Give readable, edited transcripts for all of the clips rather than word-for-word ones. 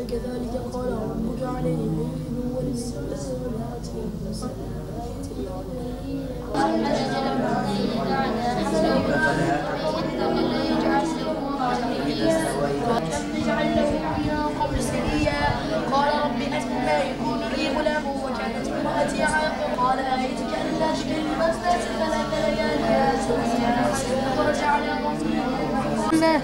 فكذلك قال ربك عليهم هو السماوات قال رب أنا يكون لي غلام وكانت امرأتي عاقرا قال أعيذك أن لا أشرك بك ثلاث ليال يا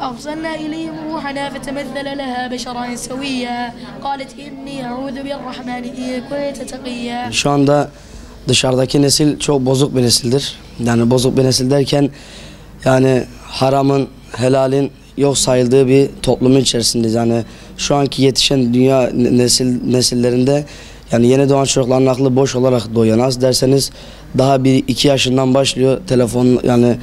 فأرسلنا إليهم روحنا فتمثل لها بشرا سويا قالت إني أعوذ بالرحمن إن كنت تقيا. Şu anda dışarıdaki nesil çok bozuk bir nesildir. Yani bozuk bir nesil derken yani haramın, helalin yok sayıldığı bir toplumun içerisindeyiz. Yani şu anki yetişen dünya nesillerinde yani yeni doğan çocukların aklı boş olarak doğuyor. Nasıl derseniz daha 1-2 yaşından başlıyor telefon yani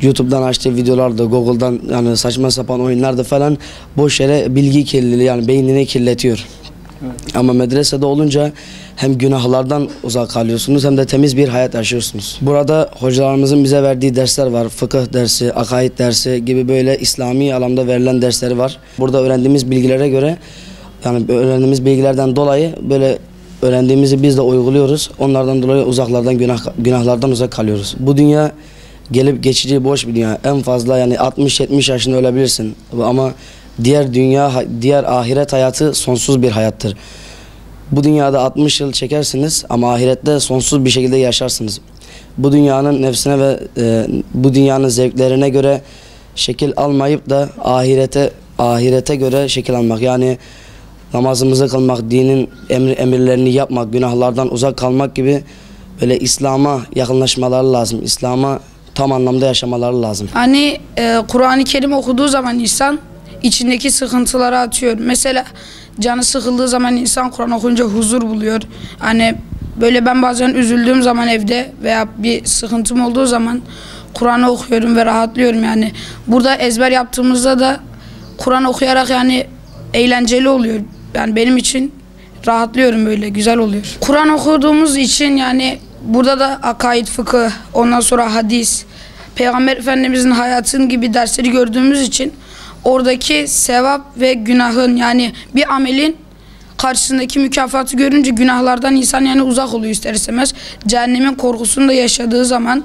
YouTube'dan açtığı videolarda, Google'dan yani saçma sapan oyunlarda falan boş yere bilgi kirliliği yani beynini kirletiyor. Evet. Ama medresede olunca hem günahlardan uzak kalıyorsunuz hem de temiz bir hayat yaşıyorsunuz. Burada hocalarımızın bize verdiği dersler var. Fıkıh dersi, akaid dersi gibi böyle İslami alanda verilen dersleri var. Burada öğrendiğimiz bilgilere göre yani öğrendiğimiz bilgilerden dolayı böyle öğrendiğimizi biz de uyguluyoruz. Onlardan dolayı uzaklardan günahlardan uzak kalıyoruz. Bu dünya gelip geçici boş bir dünya. En fazla yani 60-70 yaşında ölebilirsin ama diğer dünya, diğer ahiret hayatı sonsuz bir hayattır. Bu dünyada 60 yıl çekersiniz ama ahirette sonsuz bir şekilde yaşarsınız. Bu dünyanın nefsine ve bu dünyanın zevklerine göre şekil almayıp da ahirete göre şekil almak. Yani namazımızı kılmak, dinin emirlerini yapmak, günahlardan uzak kalmak gibi böyle İslam'a yakınlaşmaları lazım. İslam'a tam anlamda yaşamaları lazım. Hani Kur'an-ı Kerim okuduğu zaman insan içindeki sıkıntıları atıyor. Mesela canı sıkıldığı zaman insan Kur'an okuyunca huzur buluyor. Hani böyle ben bazen üzüldüğüm zaman evde veya bir sıkıntım olduğu zaman Kur'an'ı okuyorum ve rahatlıyorum yani. Burada ezber yaptığımızda da Kur'an okuyarak yani eğlenceli oluyor. Yani benim için rahatlıyorum böyle, güzel oluyor. Kur'an okuduğumuz için yani burada da akaid, fıkıh, ondan sonra hadis, Peygamber Efendimizin hayatın gibi dersleri gördüğümüz için oradaki sevap ve günahın yani bir amelin karşısındaki mükafatı görünce günahlardan insan yani uzak oluyor ister istemez. Cehennemin korkusunu da yaşadığı zaman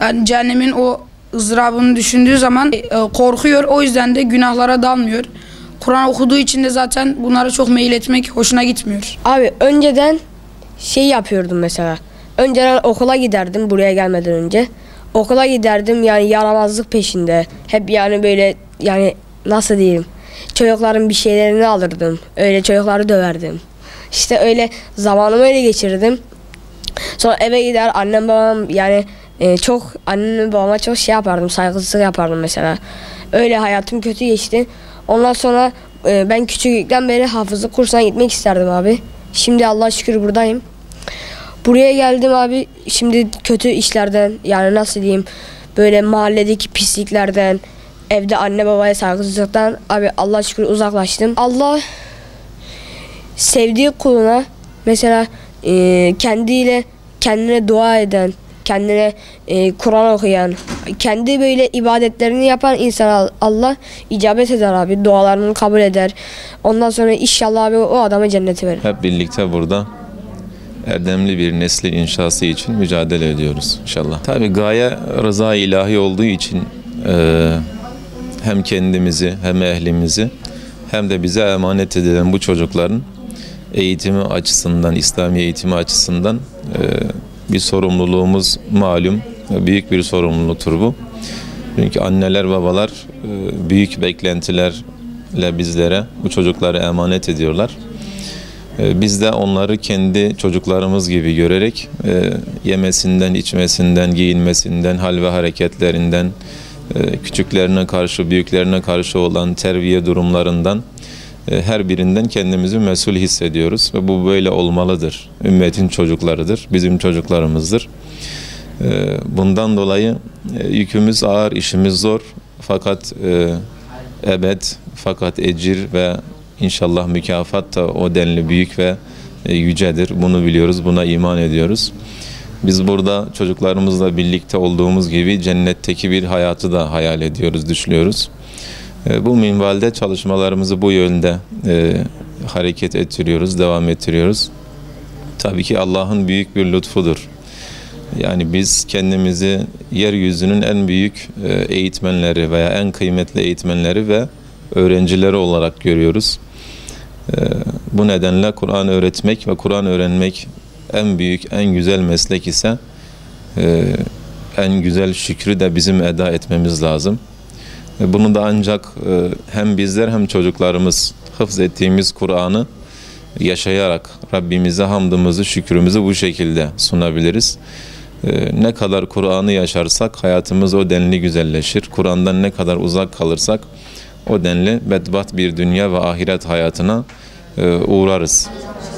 yani cehennemin o ızdırabını düşündüğü zaman korkuyor, o yüzden de günahlara dalmıyor. Kur'an okuduğu için de zaten bunlara çok meyil etmek hoşuna gitmiyor. Abi önceden şey yapıyordum mesela. Önceden okula giderdim buraya gelmeden önce. Okula giderdim yani yaramazlık peşinde. Hep yani böyle yani nasıl diyeyim. Çocukların bir şeylerini alırdım. Öyle çocukları döverdim. İşte öyle zamanımı öyle geçirdim. Sonra eve gider annem babam yani çok annem babama çok şey yapardım. Saygısızlık yapardım mesela. Öyle hayatım kötü geçti. Ondan sonra ben küçüklükten beri hafızlık kursuna gitmek isterdim abi. Şimdi Allah'a şükür buradayım. Buraya geldim abi şimdi kötü işlerden yani nasıl diyeyim böyle mahalledeki pisliklerden, evde anne babaya saygısızlıktan abi Allah'a şükür uzaklaştım. Allah sevdiği kuluna mesela kendine dua eden, kendine Kur'an okuyan, kendi böyle ibadetlerini yapan insana Allah icabet eder abi, dualarını kabul eder. Ondan sonra inşallah abi o adama cenneti verir. Hep birlikte burada erdemli bir nesli inşası için mücadele ediyoruz inşallah. Tabii gaye rıza-i ilahi olduğu için hem kendimizi hem ehlimizi hem de bize emanet edilen bu çocukların eğitimi açısından, İslami eğitimi açısından bir sorumluluğumuz malum. Büyük bir sorumluluktur bu. Çünkü anneler, babalar büyük beklentilerle bizlere bu çocukları emanet ediyorlar. Biz de onları kendi çocuklarımız gibi görerek yemesinden, içmesinden, giyinmesinden, hal ve hareketlerinden, küçüklerine karşı, büyüklerine karşı olan terbiye durumlarından her birinden kendimizi mesul hissediyoruz. Ve bu böyle olmalıdır. Ümmetin çocuklarıdır, bizim çocuklarımızdır. Bundan dolayı yükümüz ağır, işimiz zor. Fakat ebed, fakat ecir ve İnşallah mükafat da o denli büyük ve yücedir. Bunu biliyoruz, buna iman ediyoruz. Biz burada çocuklarımızla birlikte olduğumuz gibi cennetteki bir hayatı da hayal ediyoruz, düşünüyoruz. Bu minvalde çalışmalarımızı bu yönde hareket ettiriyoruz, devam ettiriyoruz. Tabii ki Allah'ın büyük bir lütfudur. Yani biz kendimizi yeryüzünün en büyük eğitmenleri veya en kıymetli eğitmenleri ve öğrencileri olarak görüyoruz. Bu nedenle Kur'an öğretmek ve Kur'an öğrenmek en büyük, en güzel meslek ise en güzel şükrü de bizim eda etmemiz lazım. Bunu da ancak hem bizler hem çocuklarımız hıfz ettiğimiz Kur'an'ı yaşayarak Rabbimize hamdımızı, şükrümüzü bu şekilde sunabiliriz. Ne kadar Kur'an'ı yaşarsak hayatımız o denli güzelleşir. Kur'an'dan ne kadar uzak kalırsak o denli bedbaht bir dünya ve ahiret hayatına uğrarız.